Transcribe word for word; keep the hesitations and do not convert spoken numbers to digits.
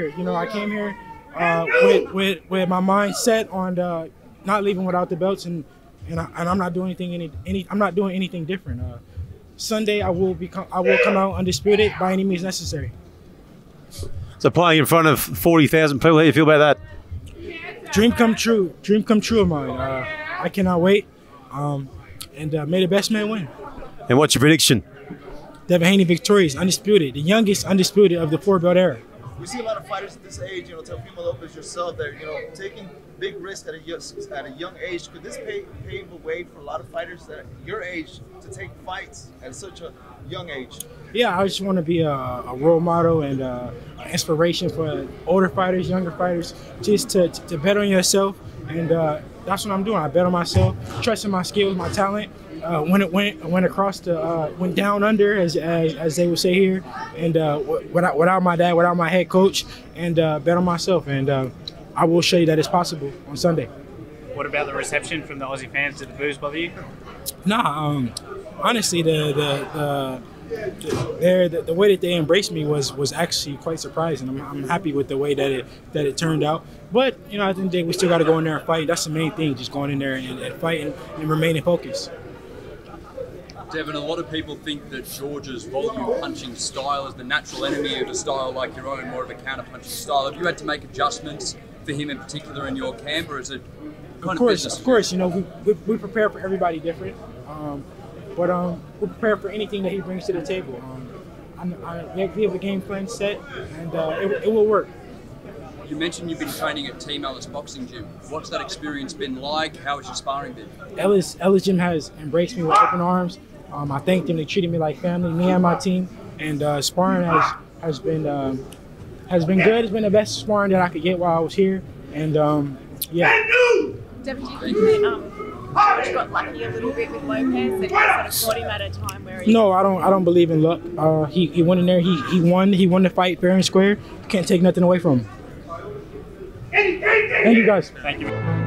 here. You know, I came here uh, with, with with my mind set on uh, not leaving without the belts, and and, I, and I'm not doing anything any any I'm not doing anything different. Uh, Sunday I will become I will come out undisputed by any means necessary. So playing in front of forty thousand people, how do you feel about that? Dream come true, dream come true of mine. Uh, I cannot wait, um, and uh, may the best man win. And what's your prediction? Devin Haney victorious, undisputed, the youngest undisputed of the four belt era. We see a lot of fighters at this age, you know, Teofimo Lopez, yourself, that you know, taking big risks at a at a young age. Could this pave pave the way for a lot of fighters that your age to take fights at such a young age? Yeah, I just want to be a, a role model and uh, an inspiration for older fighters, younger fighters, just to, to bet on yourself. And uh, that's what I'm doing. I bet on myself, trusting my skills, my talent. Uh, when it went went across the uh, went down under, as, as as they would say here, and uh, without without my dad, without my head coach, and uh, bet on myself. And uh, I will show you that it's possible on Sunday. What about the reception from the Aussie fans? Did the boos bother you? Nah, um, honestly, the the. the There, the, the way that they embraced me was was actually quite surprising. I'm, I'm happy with the way that it that it turned out. But you know, I think we still got to go in there and fight. That's the main thing, just going in there and, and fighting and remaining focused. Devin, a lot of people think that George's volume punching style is the natural enemy of a style like your own, more of a counter punching style. Have you had to make adjustments for him in particular in your camp, or is it kind of business? Of course, of course. You know, we, we we prepare for everybody different. Um, But um, we're prepared for anything that he brings to the table. Um, I, I, we have a game plan set, and uh, it, it will work. You mentioned you've been training at Team Ellis Boxing Gym. What's that experience been like? How has your sparring been? Ellis, Ellis Gym has embraced me with open arms. Um, I thank them. They treated me like family, me and my team. And uh, sparring has, has, been, um, has been good. It's been the best sparring that I could get while I was here. And, um, yeah. Devin, do you think that um, George got lucky a little bit with Lopez, that he sort of caught him at a time where he... No, I don't. I don't believe in luck. Uh, he he went in there. He he won. He won the fight fair and square. Can't take nothing away from him. Thank you guys. Thank you.